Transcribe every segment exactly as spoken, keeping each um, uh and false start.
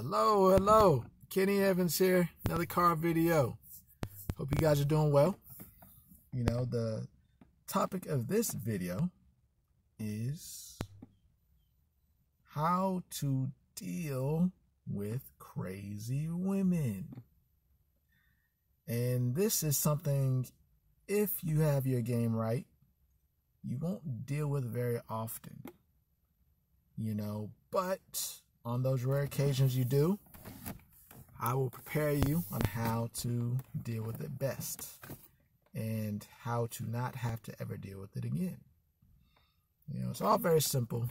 Hello, hello. Kenny Evans here. Another car video. Hope you guys are doing well. You know, the topic of this video is how to deal with crazy women. And this is something, if you have your game right, you won't deal with very often. You know, but on those rare occasions you do, I will prepare you on how to deal with it best and how to not have to ever deal with it again. You know, it's all very simple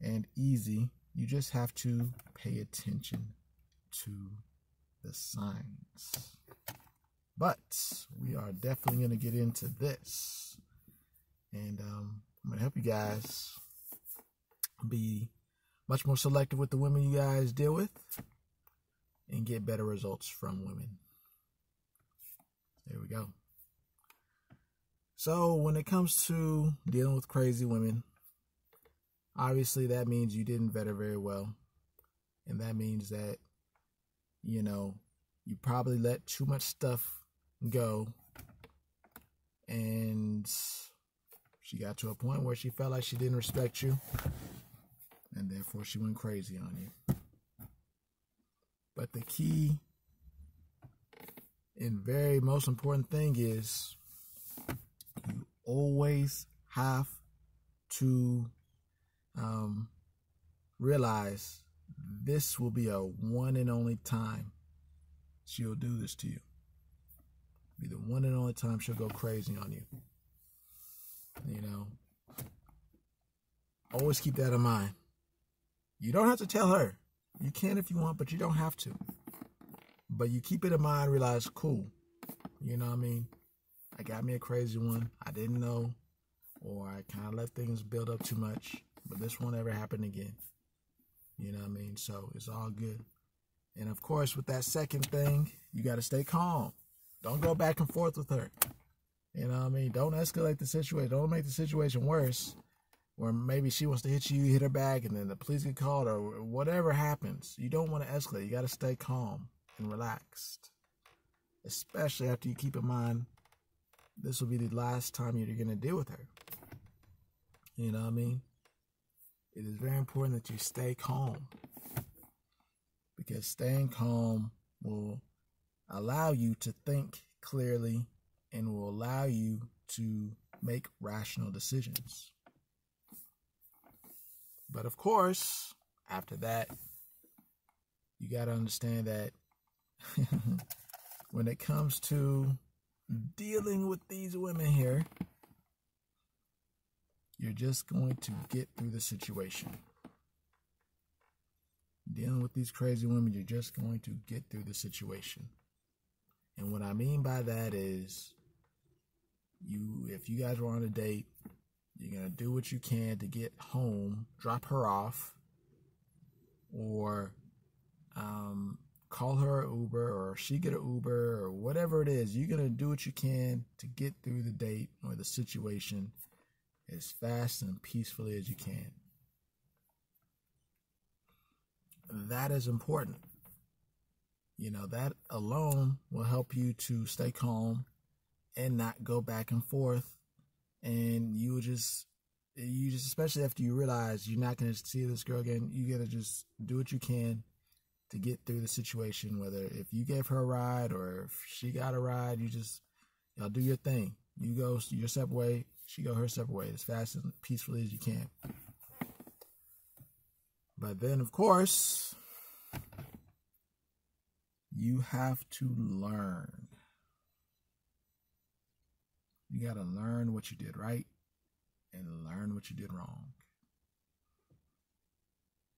and easy. You just have to pay attention to the signs. But we are definitely going to get into this. And um, I'm going to help you guys be much more selective with the women you guys deal with and get better results from women. There we go. So when it comes to dealing with crazy women, obviously that means you didn't vet her very well. And that means that, you know, you probably let too much stuff go. And she got to a point where she felt like she didn't respect you, and therefore she went crazy on you. But the key and very most important thing is you always have to um, realize this will be a one and only time she'll do this to you. It'll be the one and only time she'll go crazy on you. You know, always keep that in mind. You don't have to tell her. You can if you want, but you don't have to. But you keep it in mind, realize, cool, you know what I mean? I got me a crazy one. I didn't know, or I kind of let things build up too much, but this won't ever happen again. You know what I mean? So it's all good. And of course, with that second thing, you got to stay calm. Don't go back and forth with her. You know what I mean? Don't escalate the situation. Don't make the situation worse. Or maybe she wants to hit you, you hit her back, and then the police get called, or whatever happens. You don't want to escalate. You got to stay calm and relaxed, especially after you keep in mind this will be the last time you're going to deal with her. You know what I mean? It is very important that you stay calm, because staying calm will allow you to think clearly and will allow you to make rational decisions. But of course, after that, you got to understand that when it comes to dealing with these women here, you're just going to get through the situation. Dealing with these crazy women, you're just going to get through the situation. And what I mean by that is, you, if you guys were on a date, you're going to do what you can to get home, drop her off, or um, call her an Uber, or she get an Uber, or whatever it is. You're going to do what you can to get through the date or the situation as fast and peacefully as you can. That is important. You know, that alone will help you to stay calm and not go back and forth. And you just, you just, especially after you realize you're not going to see this girl again, you got to just do what you can to get through the situation. Whether if you gave her a ride or if she got a ride, you just, y'all do your thing. You go your separate way, she go her separate way as fast and peacefully as you can. But then, of course, you have to learn. You got to learn what you did right and learn what you did wrong.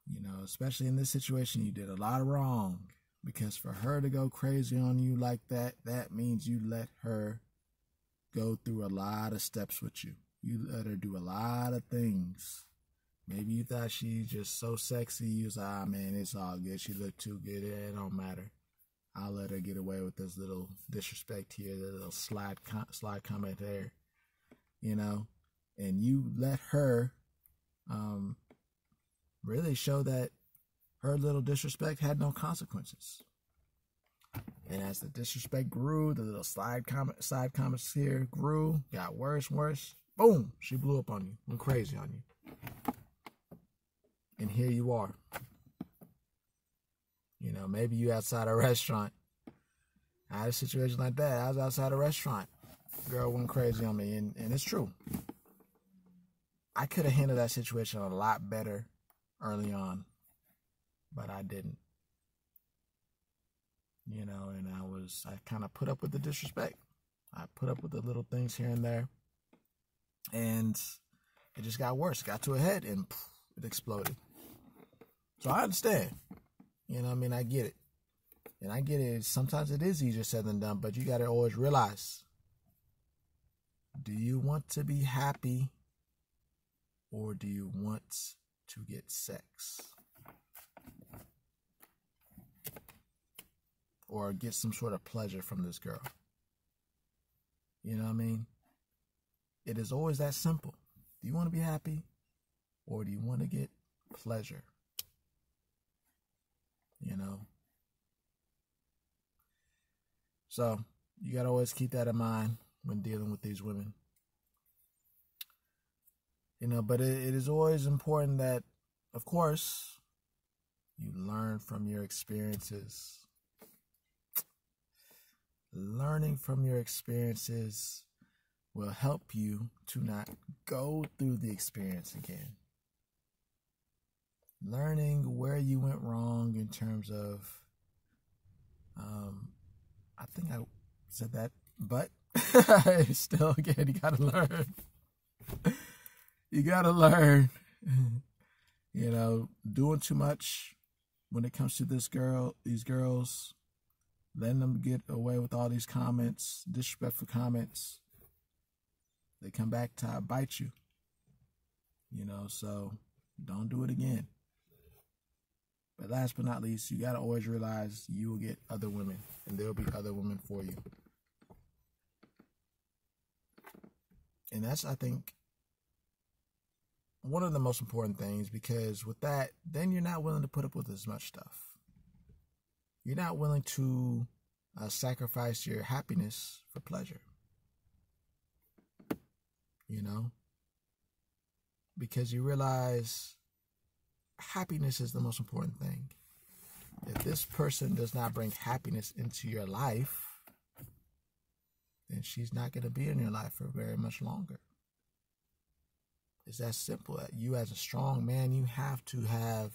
You know, especially in this situation, you did a lot of wrong, because for her to go crazy on you like that, that means you let her go through a lot of steps with you. You let her do a lot of things. Maybe you thought she's just so sexy. You was like, ah, man, it's all good. She looked too good. It don't matter. I'll let her get away with this little disrespect here, the little slide, com slide comment there, you know, and you let her um, really show that her little disrespect had no consequences. And as the disrespect grew, the little side comment, side comments here grew, got worse, worse. Boom! She blew up on you, went crazy on you. And here you are. You know, maybe you outside a restaurant. I had a situation like that. I was outside a restaurant. Girl went crazy on me, and, and it's true. I could have handled that situation a lot better early on, but I didn't. You know, and I was, I kind of put up with the disrespect. I put up with the little things here and there. And it just got worse. It got to a head, and poof, it exploded. So I understand. You know what I mean? I get it. And I get it. Sometimes it is easier said than done, but you got to always realize, do you want to be happy or do you want to get sex? Or get some sort of pleasure from this girl? You know what I mean? It is always that simple. Do you want to be happy or do you want to get pleasure? You know? So, you got to always keep that in mind when dealing with these women. You know, but it, it is always important that, of course, you learn from your experiences. Learning from your experiences will help you to not go through the experience again. Learning where you went wrong in terms of, um, I think I said that, but still, again, you gotta learn. You gotta learn. You know, doing too much when it comes to this girl, these girls, letting them get away with all these comments, disrespectful comments. They come back to bite you. You know, so don't do it again. But last but not least, you got to always realize you will get other women, and there will be other women for you. And that's, I think, one of the most important things, because with that, then you're not willing to put up with as much stuff. You're not willing to uh, sacrifice your happiness for pleasure. You know? Because you realize happiness is the most important thing. If this person does not bring happiness into your life, then she's not going to be in your life for very much longer. It's that simple. You as a strong man, you have to have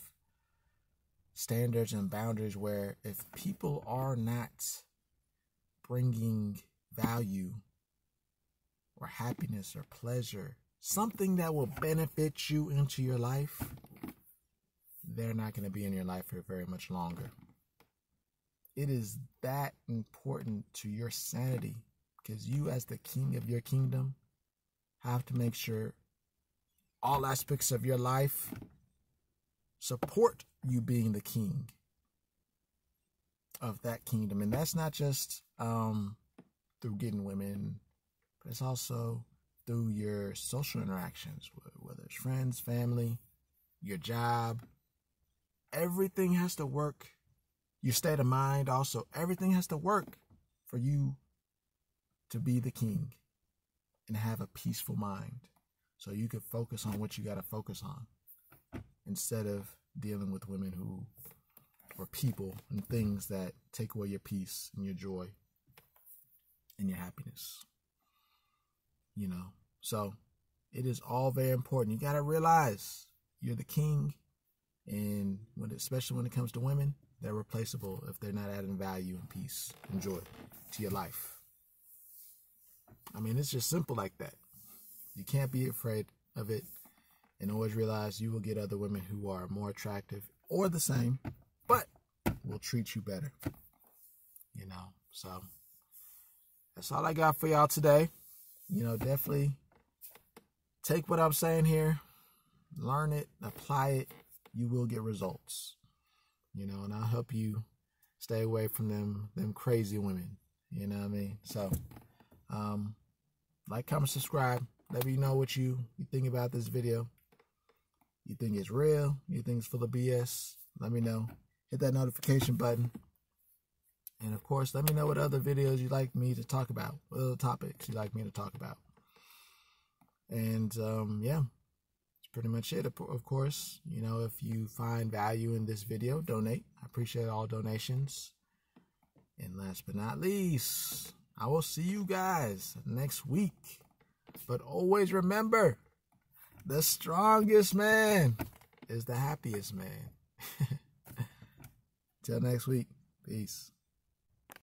standards and boundaries where if people are not bringing value or happiness or pleasure, something that will benefit you into your life, they're not going to be in your life for very much longer. It is that important to your sanity, because you as the king of your kingdom have to make sure all aspects of your life support you being the king of that kingdom. And that's not just um, through getting women, but it's also through your social interactions, whether it's friends, family, your job. Everything has to work. Your state of mind also. Everything has to work for you to be the king and have a peaceful mind, so you can focus on what you got to focus on, instead of dealing with women who, or people and things that take away your peace and your joy and your happiness. You know, so it is all very important. You got to realize you're the king, and when, especially when it comes to women, they're replaceable if they're not adding value and peace and joy to your life. I mean, it's just simple like that. You can't be afraid of it. And always realize you will get other women who are more attractive or the same, but will treat you better. You know, so that's all I got for y'all today. You know, definitely take what I'm saying here, learn it, apply it. You will get results. You know, and I'll help you stay away from them, them crazy women. You know what I mean? So, um, like, comment, subscribe. Let me know what you, you think about this video. You think it's real? You think it's full of B S? let me know. Hit that notification button. And of course, let me know what other videos you'd like me to talk about, what other topics you'd like me to talk about. And um, yeah, that's pretty much it. Of course, you know, if you find value in this video, donate. I appreciate all donations. And last but not least, I will see you guys next week. But always remember, the strongest man is the happiest man. Till next week. Peace.